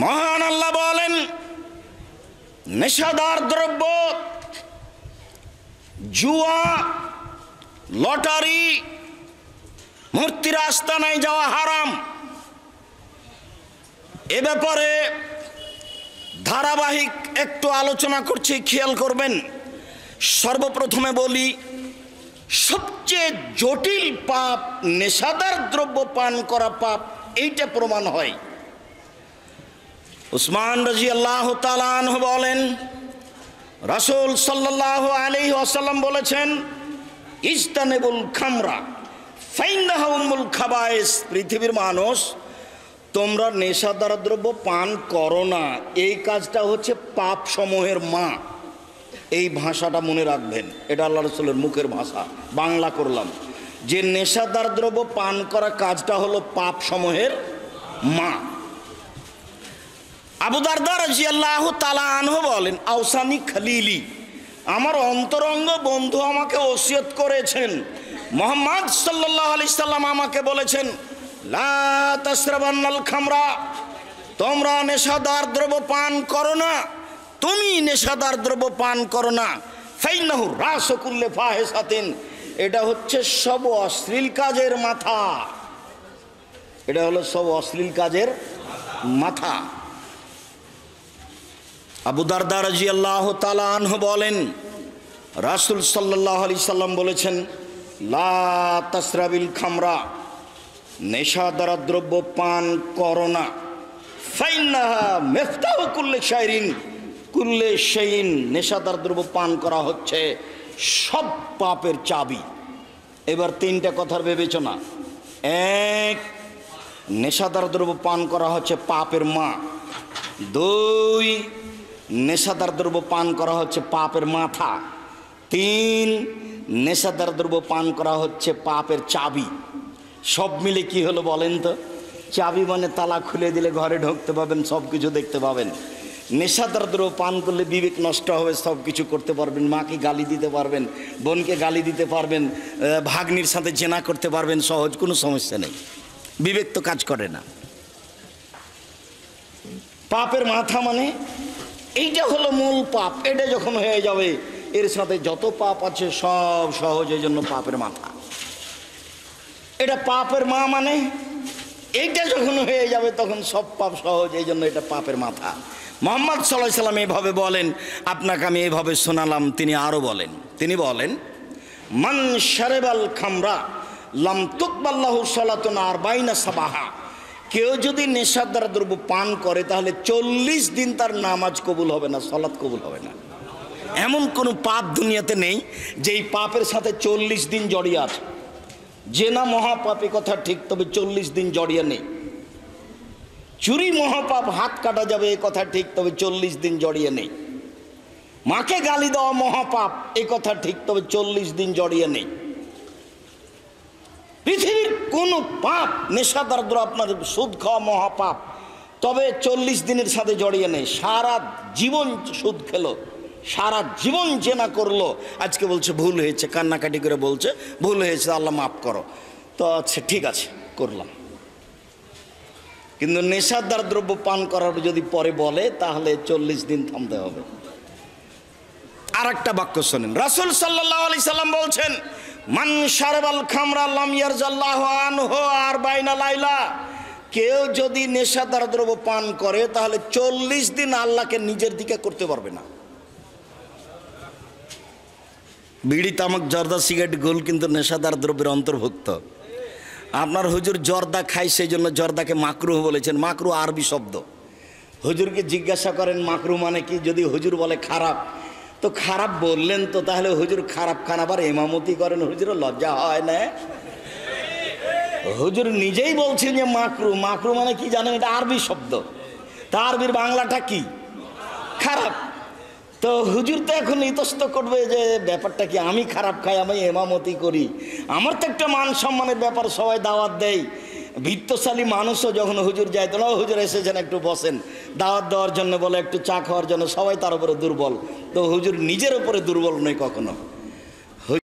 মহান আল্লাহ বলেন নেশাদার দ্রব্য জুয়া লটারি মূর্তির আস্তানায় যাওয়া হারাম। এ ব্যাপারে ধারাবাহিক একটু আলোচনা করছি, খেয়াল করবেন। সর্বপ্রথমে বলি সবচেয়ে জটিল পাপ নেশাদার দ্রব্য পান করা পাপ, এইটা প্রমাণ হয়। উসমান রাদিয়াল্লাহু তাআলা আনহু বলেন রাসূল সাল্লাল্লাহু আলাইহি ওয়াসাল্লাম বলেছেন ইজতানিবুল খামরা ফাইন্নাহা উম্মুল খাবায়েস, পৃথিবীর মানুষ তোমরা নেশাদার দ্রব্য পান করো না, এই কাজটা হচ্ছে পাপ সমূহের মা। এই ভাষাটা মনে রাখবেন, এটা আল্লাহ রাসূলের মুখের ভাষা, বাংলা করলাম যে নেশাদার দ্রব্য পান করা কাজটা হলো পাপ সমূহের মা। আবু দারদা রাদিয়াল্লাহু তাআলা আনহু বলেন আওসানি খলিলি, আমার অন্তরঙ্গ বন্ধু আমাকে ওসিয়ত করেছেন, মুহাম্মদ সাল্লাল্লাহু আলাইহি সাল্লাম আমাকে বলেছেন লা তাশরাবানাল খামরা, তোমরা নেশাদার দ্রব্য পান করো না, তুমি নেশাদার দ্রব্য পান করো না। ফাইনাহু রাসু কুল্লি ফাহিশাতিন, এটা হচ্ছে সব অশ্লীল কাজের মাথা, এটা হলো সব অশ্লীল কাজের মাথা। আবু দারদা রাদিয়াল্লাহু তাআলা আনহু বলেন রাসূল সাল্লাল্লাহু আলাইহি সাল্লাম বলেছেন লা তাশরাবিল খামরা, নেশাদার দ্রব্য পান করো না। ফাইন্নাহা মিফতাহু কুল্লি শাইরিন কুল্লে শাইইন, নেশাদার দ্রব্য পান করা হচ্ছে সব পাপের চাবি। এবার তিনটা কথার বিবেচনা। এক, নেশাদার দ্রব্য পান করা হচ্ছে পাপের মা। দুই, নেশাদার দ্রব্য পান করা হচ্ছে পাপের মাথা। তিন, নেশাদার দ্রব্য পান করা হচ্ছে পাপের চাবি। সব মিলে কি হলো বলেন তো? চাবি মানে তালা খুলে দিলে ঘরে ঢুকতে পাবেন, সব কিছু দেখতে পাবেন। নেশাদার দ্রব্য পান করলে বিবেক নষ্ট হবে, সব কিছু করতে পারবেন, মাকে গালি দিতে পারবেন, বোনকে গালি দিতে পারবেন, ভাগ্নির সাথে জেনা করতে পারবেন, সহজ কোনো সমস্যা নেই, বিবেক তো কাজ করে না। পাপের মাথা মানে এইটা হলো মূল পাপ, এটা যখন হয়ে যাবে এর সাথে যত পাপ আছে সব সহজ, এই জন্য পাপের মাথা। এটা পাপের মা মানে এইটা যখন হয়ে যাবে তখন সব পাপ সহজ, এই জন্য এটা পাপের মাথা। মুহাম্মদ সাল্লাল্লাহু আলাইহি সাল্লাম এইভাবে বলেন, আপনাকে আমি এইভাবে শোনালাম। তিনি আরও বলেন, তিনি বলেন মান শারিবাল খামরা লাম তুকবাল লাহু সালাতুন আরবাইনা সাবাহা, কেউ যদি নেশাদার দ্রব্য পান করে তাহলে 40 দিন তার নামাজ কবুল হবে না, সালাত কবুল হবে না। এমন কোনো পাপ দুনিয়াতে নেই যেই পাপের সাথে 40 দিন জড়িয়ে আছে। জেনা মহাপাপের কথা ঠিক, তবে 40 দিন জড়িয়ে নেই। চুরি মহাপাপ, হাত কাটা যাবে এ কথা ঠিক, তবে 40 দিন জড়িয়ে নেই। মাকে গালি দেওয়া মহাপাপ, এ কথা ঠিক, তবে 40 দিন জড়িয়ে নেই। পৃথিবীর কোনো পাপ, নেশাদার দ্রব্য আপনার সুদ খাওয়া মহাপাপ, তবে 40 দিনের সাথে জড়িয়ে নেই। সারা জীবন সুদ খেলো, সারা জীবন জেনা করলো, আজকে বলছে ভুল হয়েছে, কান্নাকাটি করে বলছে ভুল হয়েছে আল্লাহ মাফ করো, তো আচ্ছা ঠিক আছে করলাম। কিন্তু নেশাদার দ্রব্য পান করার যদি পরে বলে তাহলে 40 দিন থামতে হবে। আর একটা বাক্য শোনেন, রাসূল সাল্লাল্লাহু আলাইহি সাল্লাম বলছেন মান শারাবাল খামরা লাম ইয়ারজাল্লাহু আনহু আরবাইনা লাইলা, কেউ যদি নেশাদার দ্রব্য পান করে তাহলে 40 দিন আল্লাহকে নিজের দিকে করতে পারবে না। বিড়ি, তামাক, জর্দা, সিগারেট, গোল কিন্তু নেশাদার দ্রব্যের অন্তর্ভুক্ত। আপনার হুজুর জর্দা খায়, সেই জন্য জর্দাকে মাকরুহ বলেছেন। মাকরুহ আরবি শব্দ। হুজুরকে জিজ্ঞাসা করেন মাকরুহ মানে কি, যদি হুজুর বলে খারাপ, তো খারাপ বললেন তো, তাহলে হুজুর খারাপ খান আবার ইমামতি করেন, হুজুরও লজ্জা হয় না? হুজুর নিজেই বলছেন যে মাকরুহ। মাকরুহ মানে কি জানেন? এটা আরবি শব্দ, তা আরবির বাংলাটা কি? খারাপ। তো হুজুর তো এখন ইতস্ত করবে যে ব্যাপারটা কি, আমি খারাপ খাই, আমি ইমামতি করি, আমার তো একটা মান সম্মানের ব্যাপার, সবাই দাওয়াত দেয়, ভিত্তশালী মানুষও যখন হুজুর যায় তো হুজুর এসেছেন একটু বসেন, দাওয়াত দেওয়ার জন্য বলে, একটু চা খাওয়ার জন্য, সবাই তার উপরে দুর্বল। তো হুজুর নিজের উপরে দুর্বল নয় কখনো।